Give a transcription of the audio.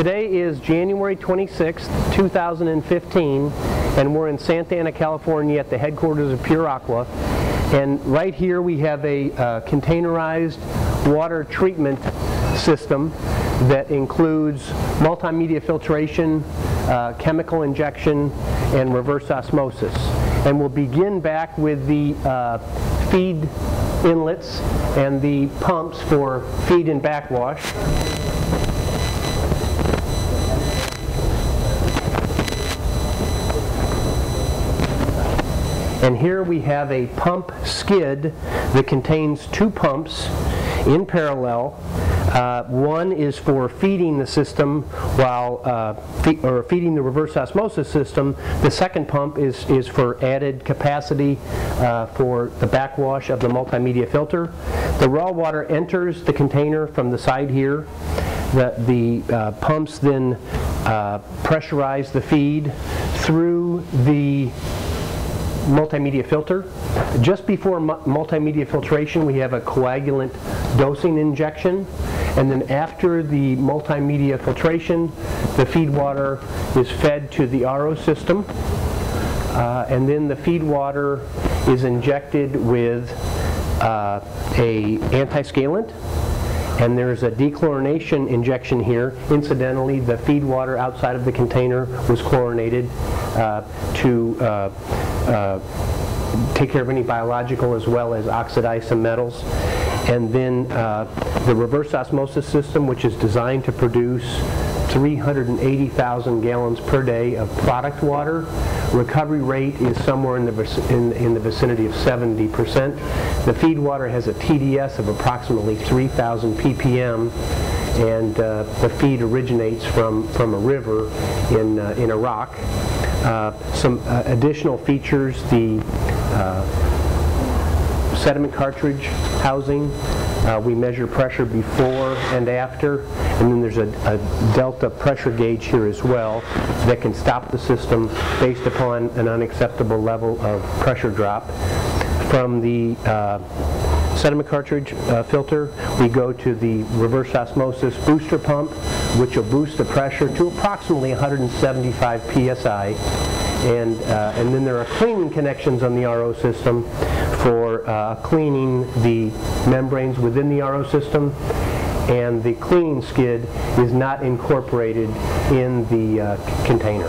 Today is January 26, 2015, and we're in Santa Ana, California at the headquarters of Pure Aqua. And right here we have a containerized water treatment system that includes multimedia filtration, chemical injection, and reverse osmosis. And we'll begin back with the feed inlets and the pumps for feed and backwash. And here we have a pump skid that contains two pumps in parallel. One is for feeding the system while feeding the reverse osmosis system. The second pump is for added capacity for the backwash of the multimedia filter. The raw water enters the container from the side here. The pumps then pressurize the feed through the multimedia filter. Just before multimedia filtration, we have a coagulant dosing injection, and then after the multimedia filtration, the feed water is fed to the RO system, and then the feed water is injected with a antiscalant, and there's a dechlorination injection here. Incidentally, the feed water outside of the container was chlorinated to take care of any biological as well as oxidized some metals. And then the reverse osmosis system, which is designed to produce 380,000 gallons per day of product water. Recovery rate is somewhere in the vicinity of 70%. The feed water has a TDS of approximately 3,000 ppm, and the feed originates from a river in Iraq. Some additional features: the sediment cartridge housing. We measure pressure before and after, and then there's a delta pressure gauge here as well that can stop the system based upon an unacceptable level of pressure drop. From the sediment cartridge filter, we go to the reverse osmosis booster pump, which will boost the pressure to approximately 175 psi. And then there are cleaning connections on the RO system for cleaning the membranes within the RO system, and the cleaning skid is not incorporated in the container.